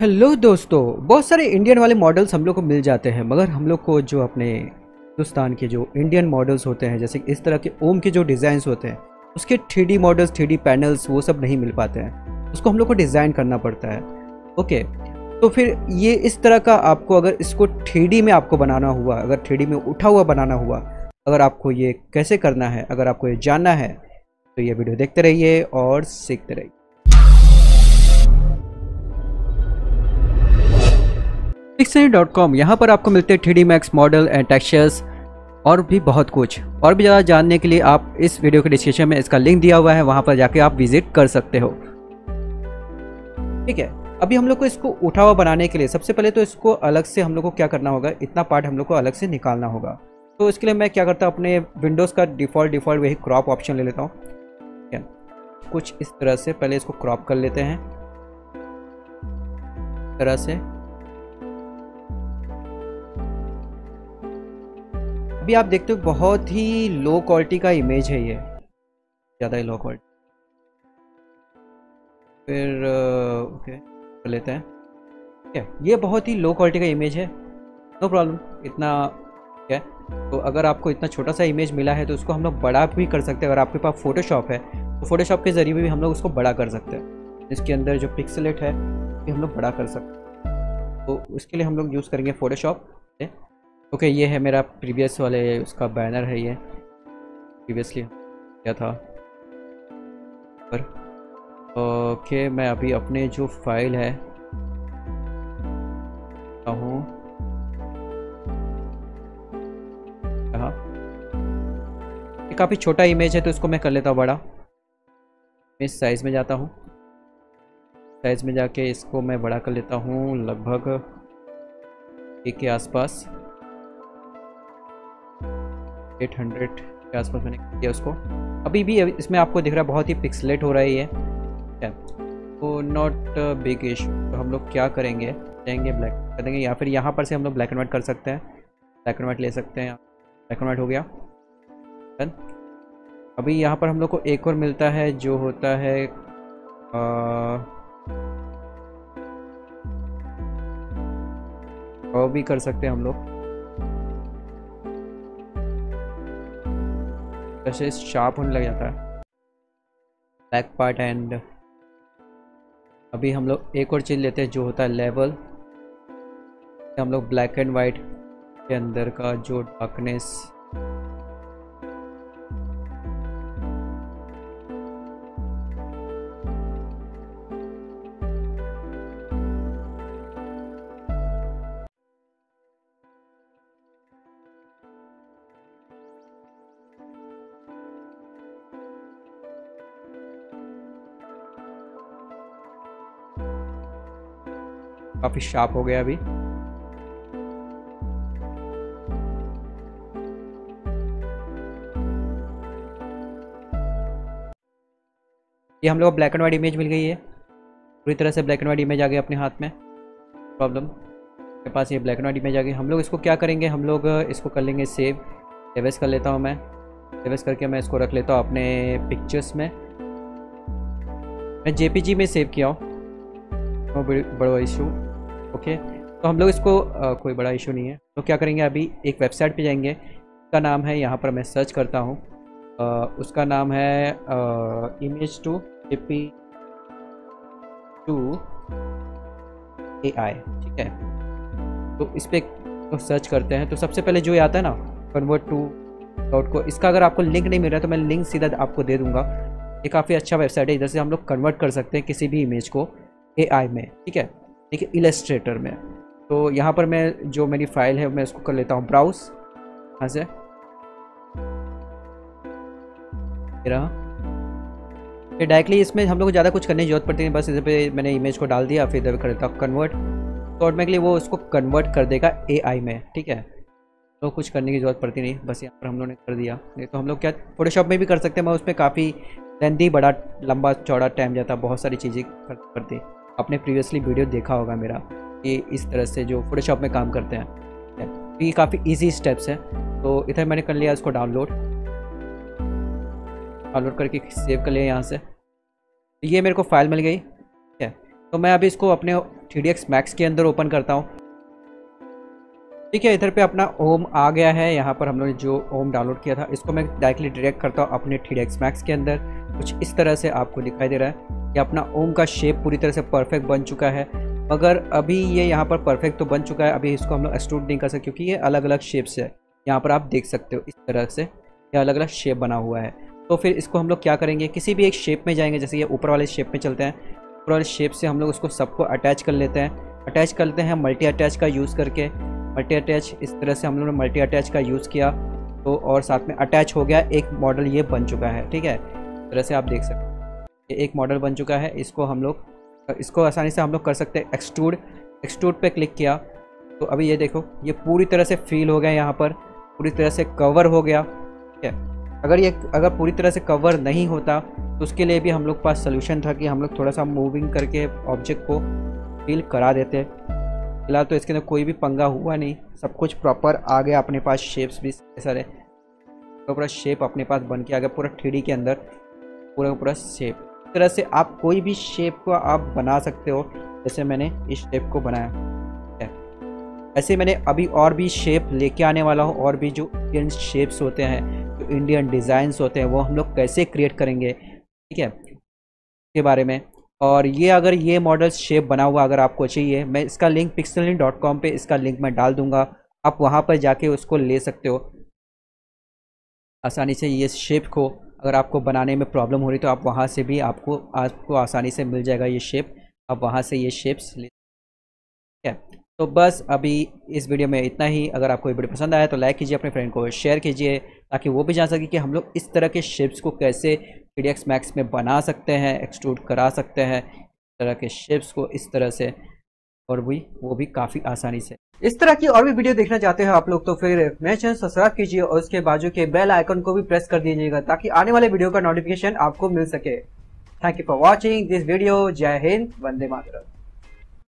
Hello दोस्तों, बहुत सारे इंडियन वाले मॉडल्स हम लोग को मिल जाते हैं, मगर हम लोग को जो अपने हिंदुस्तान के जो इंडियन मॉडल्स होते हैं, जैसे इस तरह के ओम के जो डिज़ाइंस होते हैं, उसके 3D मॉडल्स, 3D पैनल्स, वो सब नहीं मिल पाते हैं। उसको हम लोग को डिज़ाइन करना पड़ता है। ओके, तो फिर ये इस तरह का आपको अगर इसको 3D में आपको बनाना हुआ, अगर 3D में उठा हुआ बनाना हुआ, अगर आपको ये कैसे करना है, अगर आपको ये जानना है तो ये वीडियो देखते रहिए और सीखते रहिए। pixelsquid.com यहाँ पर आपको मिलते हैं 3D Max model and textures और भी बहुत कुछ। और भी ज़्यादा जानने के लिए आप इस वीडियो के डिस्क्रिप्शन में इसका लिंक दिया हुआ है, वहाँ पर जाके आप विजिट कर सकते हो। ठीक है, अभी हम लोग को इसको उठा हुआ बनाने के लिए सबसे पहले तो इसको अलग से हम लोग को क्या करना होगा, इतना पार्ट हम लोग को अलग से निकालना होगा। तो इसके लिए मैं क्या करता हूँ, अपने विंडोज़ का डिफ़ॉल्ट वही क्रॉप ऑप्शन ले लेता हूँ। ठीक है, कुछ इस तरह से पहले इसको क्रॉप कर लेते हैं इस तरह से। अभी आप देखते हो बहुत ही लो क्वालिटी का इमेज है ये, ज़्यादा ही लो क्वालिटी। फिर ओके कर लेते हैं। ठीक है, ये बहुत ही लो क्वालिटी का इमेज है, नो प्रॉब्लम, इतना ठीक है। तो अगर आपको इतना छोटा सा इमेज मिला है तो उसको हम लोग बड़ा भी कर सकते हैं। अगर आपके पास फोटोशॉप है तो फोटोशॉप के ज़रिए भी हम लोग उसको बड़ा कर सकते हैं। इसके अंदर जो पिक्सलेट है ये हम लोग बड़ा कर सकते हैं, तो उसके लिए हम लोग यूज़ करेंगे फोटोशॉप। ओके, ये है मेरा प्रीवियस वाले उसका बैनर है, ये प्रीवियसली क्या था पर। ओके, मैं अभी अपने जो फाइल है ये काफ़ी छोटा इमेज है तो इसको मैं कर लेता हूँ बड़ा। इस साइज़ में जाता हूँ, साइज़ में जाके इसको मैं बड़ा कर लेता हूँ लगभग 1 के आसपास, 800 के आसपास मैंने किया उसको। अभी भी इसमें आपको दिख रहा है बहुत ही पिक्सलेट हो रहा है ये, तो नॉट बिग इशू। तो हम लोग क्या करेंगे, जाएंगे ब्लैक कर देंगे, या फिर यहाँ पर से हम लोग ब्लैक एंड वाइट कर सकते हैं, ब्लैक एंड वाइट ले सकते हैं। ब्लैक एंड वाइट हो गया, डन। अभी यहाँ पर हम लोग को एक और मिलता है जो होता है वो भी कर सकते हैं हम लोग, जैसे शार्प होने लग जाता है ब्लैक पार्ट। एंड अभी हम लोग एक और चीज़ लेते हैं जो होता है लेवल। हम लोग ब्लैक एंड वाइट के अंदर का जो डार्कनेस, काफी शार्प हो गया अभी। ये हम लोग को ब्लैक एंड वाइट इमेज मिल गई है, पूरी तरह से ब्लैक एंड वाइट इमेज आ गई अपने हाथ में। प्रॉब्लम के पास ये ब्लैक एंड वाइट इमेज आ गई। हम लोग इसको क्या करेंगे, हम लोग इसको कर लेंगे सेव। सेवेस कर लेता हूँ मैं, सेवेस करके मैं इसको रख लेता हूँ अपने पिक्चर्स में। मैं जेपीजी में सेव किया हूँ, नो बड़ा इशू। ओके, तो हम लोग इसको कोई बड़ा इशू नहीं है। तो क्या करेंगे, अभी एक वेबसाइट पे जाएंगे, उसका नाम है, यहाँ पर मैं सर्च करता हूँ, उसका नाम है image to JPG to AI. ठीक है, तो इस पर तो सर्च करते हैं, तो सबसे पहले जो आता है ना convertio.co, इसका अगर आपको लिंक नहीं मिल रहा है तो मैं लिंक सीधा आपको दे दूँगा। ये काफ़ी अच्छा वेबसाइट है, इधर से हम लोग कन्वर्ट कर सकते हैं किसी भी इमेज को AI में। ठीक है, ठीक है, इलस्ट्रेटर में। तो यहाँ पर मैं जो मेरी फाइल है मैं इसको कर लेता हूँ ब्राउज, यहाँ से मेरा ये डायरेक्टली। इसमें हम लोग को ज़्यादा कुछ करने की जरूरत पड़ती है, बस इधर पे मैंने इमेज को डाल दिया, फिर इधर कर लेता हूँ कन्वर्ट, तो ऑटोमेटिकली वो उसको कन्वर्ट कर देगा AI में। ठीक है, तो कुछ करने की जरूरत पड़ती नहीं, बस यहाँ पर हम लोगों ने कर दिया। नहीं तो हम लोग क्या फोटोशॉप में भी कर सकते हैं, मैं उसमें काफ़ी लेंदी, बड़ा लंबा चौड़ा टाइम जाता, बहुत सारी चीज़ें करते। आपने प्रीवियसली वीडियो देखा होगा मेरा, ये इस तरह से जो फोटोशॉप में काम करते हैं, ये काफ़ी इजी स्टेप्स है। तो इधर मैंने कर लिया इसको डाउनलोड करके सेव कर लिया यहाँ से। ये मेरे को फाइल मिल गई। ठीक है, तो मैं अभी इसको अपने 3ds Max के अंदर ओपन करता हूँ। ठीक है, इधर पे अपना ओम आ गया है। यहाँ पर हम लोगों ने जो ओम डाउनलोड किया था इसको मैं डायरेक्टली डायरेक्ट करता हूँ अपने 3ds Max के अंदर। कुछ इस तरह से आपको दिखाई दे रहा है कि अपना ओम का शेप पूरी तरह से परफेक्ट बन चुका है, मगर अभी ये यहाँ पर परफेक्ट तो बन चुका है, अभी इसको हम लोग एक्सट्रूड नहीं कर सकते क्योंकि ये अलग अलग शेप्स है। यहाँ पर आप देख सकते हो इस तरह से ये अलग अलग शेप बना हुआ है। तो फिर इसको हम लोग क्या करेंगे, किसी भी एक शेप में जाएंगे, जैसे ये ऊपर वाले शेप में चलते हैं। ऊपर वाले शेप से हम लोग उसको सबको अटैच कर लेते हैं। अटैच करते हैं मल्टी अटैच का यूज़ करके। मल्टी अटैच इस तरह से हम लोगों ने मल्टी अटैच का यूज़ किया तो और साथ में अटैच हो गया, एक मॉडल ये बन चुका है। ठीक है, इस तरह से आप देख सकते हैं ये एक मॉडल बन चुका है। इसको आसानी से हम लोग कर सकते हैं एक्सट्रूड। एक्सट्रूड पे क्लिक किया तो अभी ये देखो ये पूरी तरह से फील हो गया, यहाँ पर पूरी तरह से कवर हो गया। ठीक है, अगर पूरी तरह से कवर नहीं होता तो उसके लिए भी हम लोग पास सोल्यूशन था कि हम लोग थोड़ा सा मूविंग करके ऑब्जेक्ट को फील करा देते। फिलहाल तो इसके अंदर कोई भी पंगा हुआ नहीं, सब कुछ प्रॉपर आ गया। अपने पास शेप्स भी सारे तो पूरा शेप अपने पास बन के आ गया, पूरा 3D के अंदर पूरा पूरा शेप। इस तरह से आप कोई भी शेप को आप बना सकते हो, जैसे मैंने इस शेप को बनाया ऐसे। मैंने अभी और भी शेप लेके आने वाला हूँ, और भी जो इंडियन शेप्स होते हैं, जो इंडियन डिज़ाइंस होते हैं, वो हम लोग कैसे क्रिएट करेंगे, ठीक है, इसके बारे में। और ये अगर ये मॉडल शेप बना हुआ अगर आपको चाहिए, मैं इसका लिंक pixelsquid.com पे इसका लिंक मैं डाल दूंगा, आप वहाँ पर जाके उसको ले सकते हो आसानी से। ये शेप को अगर आपको बनाने में प्रॉब्लम हो रही तो आप वहाँ से भी आपको आसानी से मिल जाएगा ये शेप, आप वहाँ से ये शेप्स ले। ठीक है, तो बस अभी इस वीडियो में इतना ही। अगर आपको ये वीडियो पसंद आया तो लाइक कीजिए, अपने फ्रेंड को शेयर कीजिए ताकि वो भी जान सके कि हम लोग इस तरह के शेप्स को कैसे 3ds Max में बना सकते हैं, एक्सट्रूड करा सकते हैं इस तरह के शेप्स को इस तरह से, और वो भी काफ़ी आसानी से। इस तरह की और भी वीडियो देखना चाहते हो आप लोग तो फिर मेरे चैनल सब्सक्राइब कीजिए और उसके बाजू के बेल आइकन को भी प्रेस कर दीजिएगा ताकि आने वाले वीडियो का नोटिफिकेशन आपको मिल सके। Thank you for watching this video. जय हिंद, वंदे मातरम।